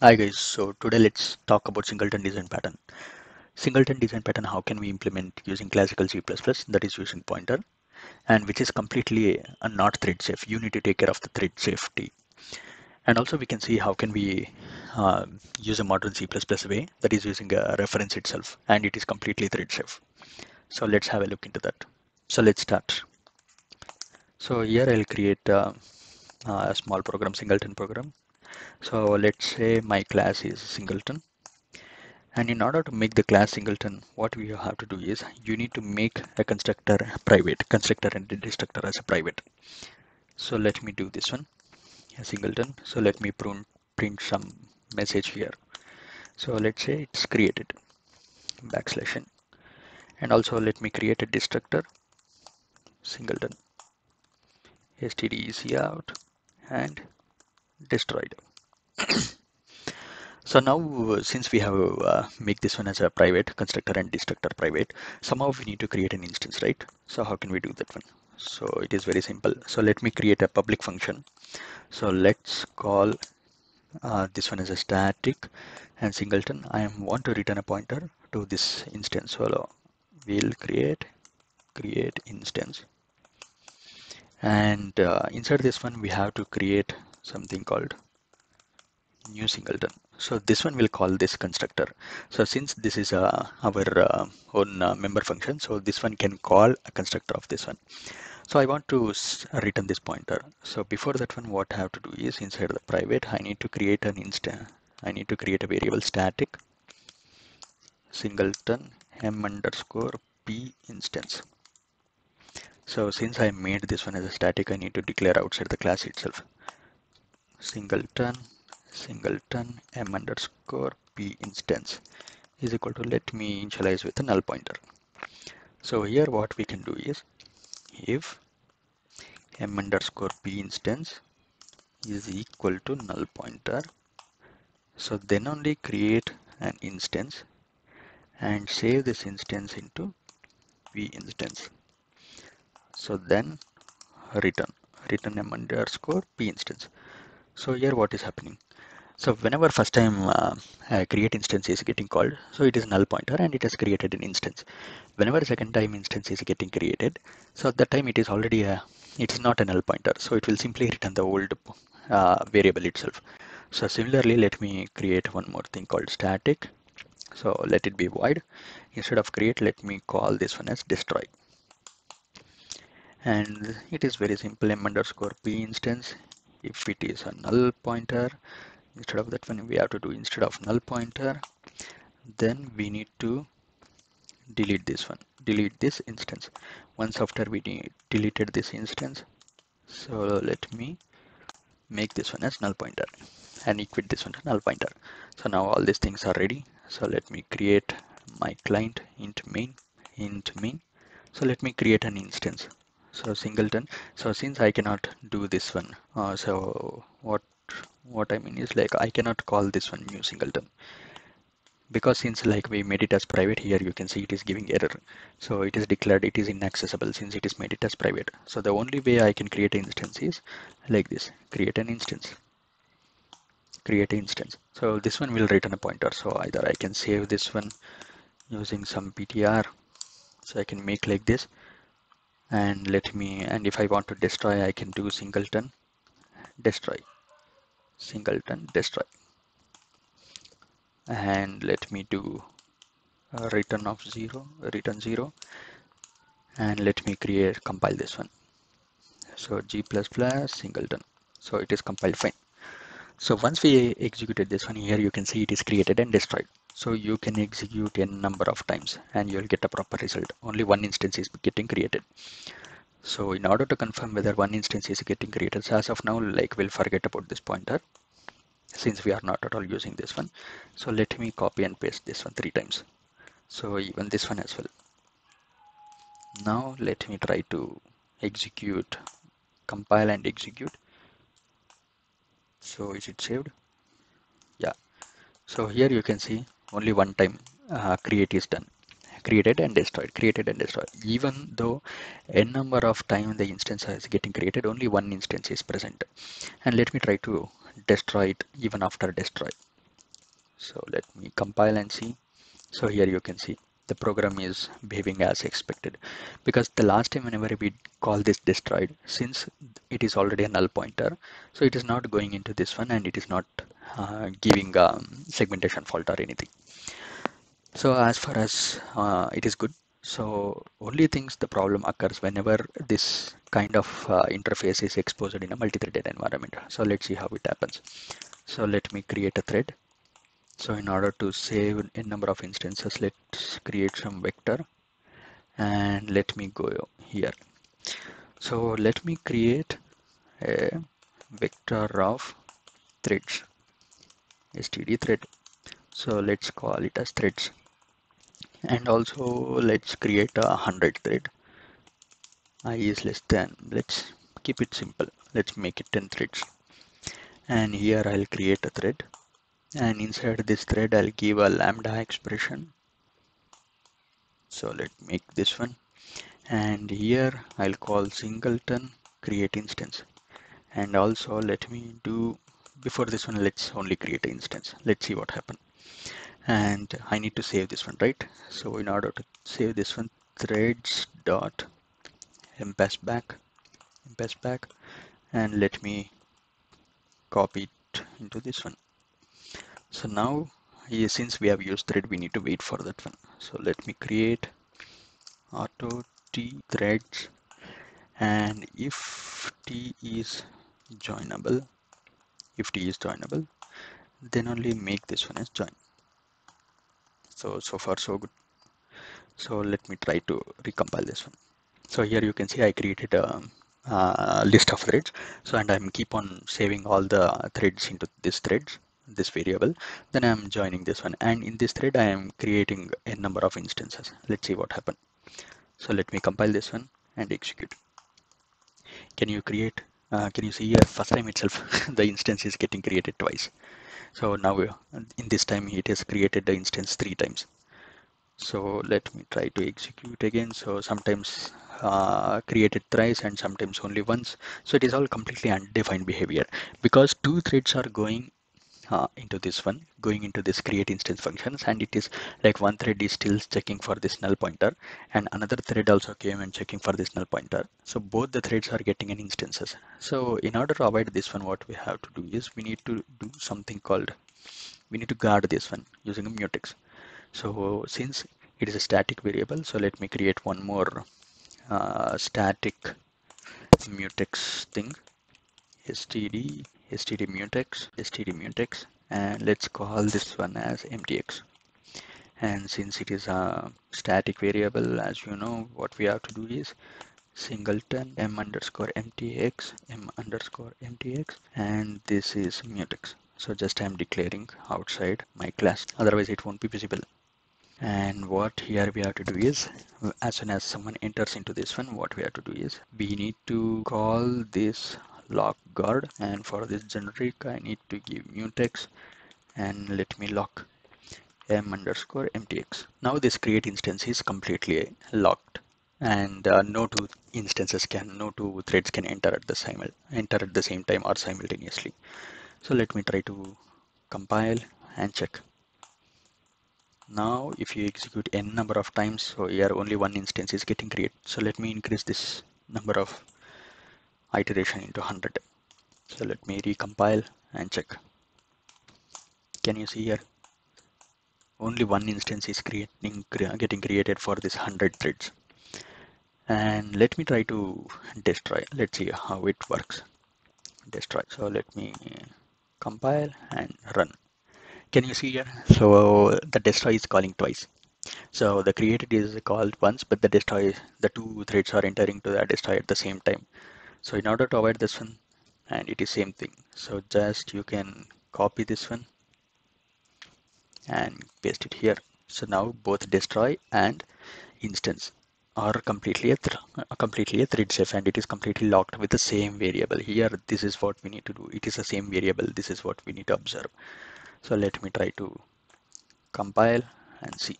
Hi guys, so today let's talk about singleton design pattern. Singleton design pattern, how can we implement using classical C++, that is using pointer, and which is completely not thread safe. You need to take care of the thread safety. And also we can see how can we use a modern C++ way, that is using a reference itself, and it is completely thread safe. So let's have a look into that. So let's start. So here I'll create a small program, singleton program. So let's say my class is singleton, and in order to make the class singleton, what we have to do is you need to make a constructor private, constructor and destructor as a private. So let me do this one, a singleton. So let me print some message here. So let's say it's created, backslash n, and also let me create a destructor, singleton, std::out, and destroyed. So now, since we have make this one as a private, constructor and destructor private, somehow we need to create an instance, right? So how can we do that one? So it is very simple. So let me create a public function. So let's call this one as a static, and singleton, I want to return a pointer to this instance. So we'll create instance, and inside this one we have to create something called new singleton. So this one will call this constructor. So since this is our own member function, so this one can call a constructor of this one. So I want to return this pointer. So before that one, what I have to do is inside the private, I need to create an instance. I need to create a variable static singleton m_p instance. So since I made this one as a static, I need to declare outside the class itself. Singleton m_p instance is equal to, let me initialize with a null pointer. So here what we can do is, if m_p instance is equal to null pointer, so then only create an instance and save this instance into v instance. So then return m_p instance. So here what is happening, so whenever first time create instance is getting called, so it is null pointer and it has created an instance. Whenever second time instance is getting created, so at that time it is already it's not a null pointer, so it will simply return the old variable itself. So similarly, let me create one more thing called static. So let it be void. Instead of create, let me call this one as destroy, and it is very simple. m_p instance, if it is a null pointer, instead of that one we have to do, instead of null pointer, then we need to delete this one, delete this instance. Once after we deleted this instance, so let me make this one as null pointer and equate this one to null pointer. So now all these things are ready. So let me create my client int main. So let me create an instance. So singleton, so since I cannot do this one, so what I mean is, like, I cannot call this one new singleton, because since like we made it as private, here you can see it is giving error. So it is declared it is inaccessible since it is made it as private. So the only way I can create an instance is like this, create an instance. So this one will return a pointer. So either I can save this one using some ptr, so I can make like this, and and if I want to destroy, I can do singleton destroy, and let me do return 0, and let me compile this one. So G++ singleton, so it is compiled fine. So once we executed this one, here you can see it is created and destroyed. So you can execute a number of times and you'll get a proper result. Only one instance is getting created. So in order to confirm whether one instance is getting created, so as of now, like, we'll forget about this pointer since we are not at all using this one. So let me copy and paste this one 3 times. So even this one as well. Now let me try to compile and execute. So is it saved? Yeah. So here you can see only one time create is done, created and destroyed. Even though a number of times the instance is getting created, only one instance is present. And let me try to destroy it even after destroy. So let me compile and see. So here you can see the program is behaving as expected, because the last time whenever we call this destroyed, since it is already a null pointer, so it is not going into this one and it is not giving a segmentation fault or anything. So as far as it is good. So only things the problem occurs whenever this kind of interface is exposed in a multi-threaded environment. So let's see how it happens. So let me create a thread. So in order to save n number of instances, let's create some vector and let me go here. So let me create a vector of threads, std thread. So let's call it as threads, and also let's create a 100 thread. I is less than, let's keep it simple. Let's make it 10 threads. And here I'll create a thread. And inside this thread, I'll give a lambda expression. So let's make this one. And here I'll call singleton create instance. And also let me do, before this one, let's only create an instance. Let's see what happens. And I need to save this one, right? So in order to save this one, threads dot mpass back, and let me copy it into this one. So now, since we have used thread, we need to wait for that one. So let me create auto t threads, and if t is joinable, then only make this one as join. So far so good. So let me try to recompile this one. So here you can see I created a list of threads. So and I'm keep on saving all the threads into this threads, this variable, then I'm joining this one, and in this thread I am creating a number of instances. Let's see what happened. So let me compile this one and execute. Can you see here first time itself the instance is getting created twice. So now in this time it has created the instance 3 times. So let me try to execute again. So sometimes created thrice and sometimes only once. So it is all completely undefined behavior, because 2 threads are going into this one, going into this create instance functions, and it is like one thread is still checking for this null pointer, and another thread also came and checking for this null pointer. So both the threads are getting an instances. So in order to avoid this one, what we have to do is we need to do something called, we need to guard this one using a mutex. So since it is a static variable, so let me create one more static mutex thing, std mutex, and let's call this one as mtx. And since it is a static variable, as you know, what we have to do is singleton m_mtx, and this is mutex. So just I'm declaring outside my class, otherwise it won't be visible. And what here we have to do is, as soon as someone enters into this one, what we have to do is we need to call this lock guard, and for this generic I need to give mutex and let me lock m_mtx. Now this create instance is completely locked, and no two threads can enter at the same time or simultaneously. So let me try to compile and check. Now if you execute n number of times, so here only one instance is getting created. So let me increase this number of iteration into 100. So let me recompile and check. Can you see here only one instance is getting created for this 100 threads. And let me try to destroy. Let's see how it works. Destroy. So let me compile and run. Can you see here? So the destroy is calling twice. So the created is called once, but the destroy, the 2 threads are entering to the destroy at the same time. So in order to avoid this one, and it is same thing, so just you can copy this one and paste it here. So now both destroy and instance are completely a thread safe, and it is completely locked with the same variable. Here this is what we need to do. It is the same variable. This is what we need to observe. So let me try to compile and see.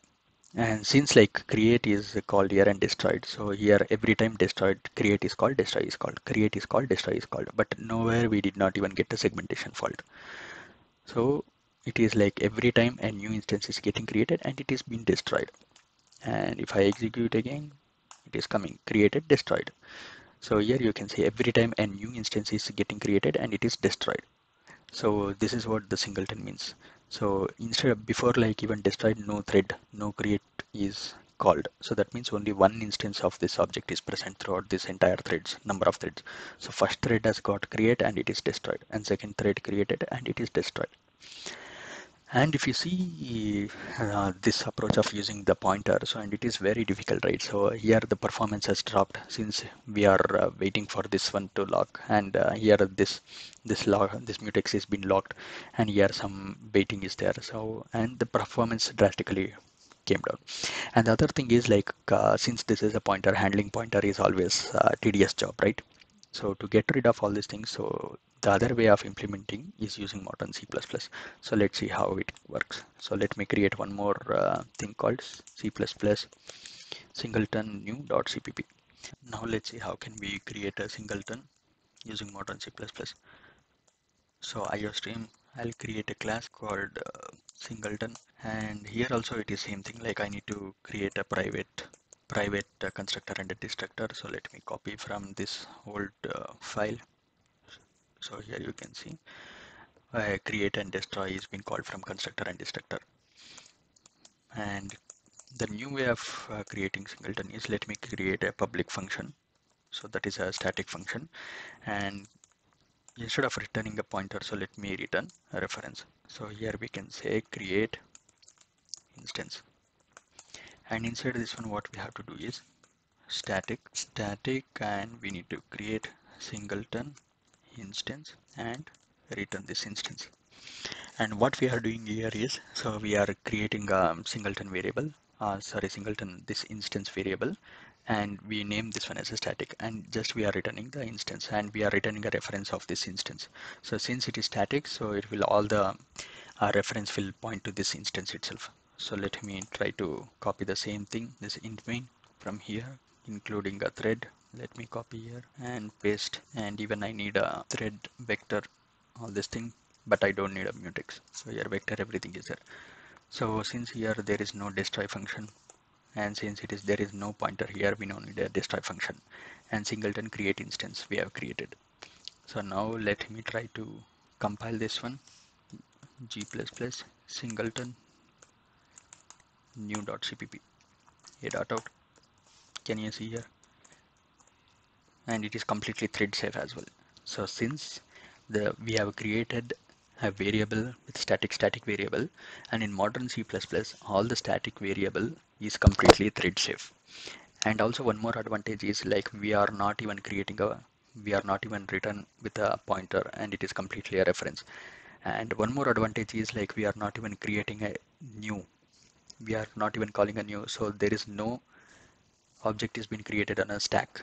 And since like create is called here and destroyed, so here every time destroyed, create is called, destroy is called, create is called, destroy is called, but nowhere we did not even get a segmentation fault. So it is like every time a new instance is getting created and it is being destroyed. And if I execute again, it is coming created, destroyed. So here you can see every time a new instance is getting created and it is destroyed. So this is what the singleton means. So instead of before, like even destroyed, no thread, no create is called. So that means only one instance of this object is present throughout this entire number of threads. So first thread has got create and it is destroyed, and second thread created and it is destroyed. And if you see this approach of using the pointer, so and it is very difficult, right? So here the performance has dropped since we are waiting for this one to lock, and here this mutex has been locked, and here some waiting is there. So and the performance drastically came down. And the other thing is like since this is a pointer, handling pointer is always a tedious job, right? So to get rid of all these things, so the other way of implementing is using modern C++. So let's see how it works. So let me create one more thing called C++ singleton new.cpp. Now let's see how can we create a singleton using modern C++. So IOStream, I'll create a class called singleton, and here also it is same thing, like I need to create a private constructor and a destructor. So let me copy from this old file. So here you can see create and destroy is being called from constructor and destructor. And the new way of creating singleton is, let me create a public function. So that is a static function, and instead of returning a pointer, so let me return a reference. So here we can say create instance, and inside this one what we have to do is static, and we need to create singleton instance and return this instance. And what we are doing here is, so we are creating a this instance variable, and we name this one as a static, and just we are returning the instance, and we are returning a reference of this instance. So since it is static, so it will all the reference will point to this instance itself. So let me try to copy the same thing, this int main from here, including a thread. Let me copy here and paste, and even I need a thread vector, all this thing, but I don't need a mutex. So here vector, everything is there. So since here there is no destroy function, and since it is there is no pointer here, we don't need a destroy function, and singleton create instance we have created. So now let me try to compile this one, G++ singleton new.cpp, a.out. Can you see here? And it is completely thread safe as well. So since we have created a variable with static variable, and in modern C++, all the static variable is completely thread safe. And also one more advantage is, like we are not even written with a pointer, and it is completely a reference. And one more advantage is, like we are not even creating a new. We are not even calling a new, so there is no object is been created on a stack.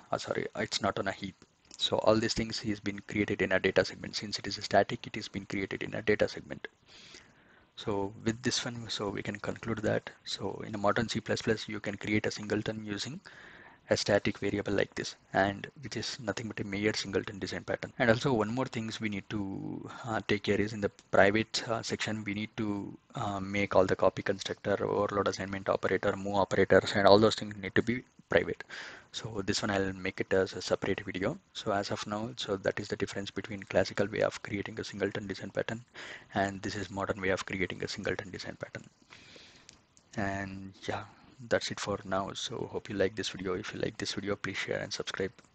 It's not on a heap. So all these things is been created in a data segment. Since it is a static, it is been created in a data segment. So with this one, so we can conclude that, so in a modern C++, you can create a singleton using a static variable like this, and which is nothing but a mere singleton design pattern. And also one more things we need to take care is, in the private section, we need to make all the copy constructor, overload assignment operator, move operators, and all those things need to be private. So this one I'll make it as a separate video. So as of now, so that is the difference between classical way of creating a singleton design pattern, and this is modern way of creating a singleton design pattern. And yeah, that's it for now. So hope you like this video. If you like this video, please share and subscribe.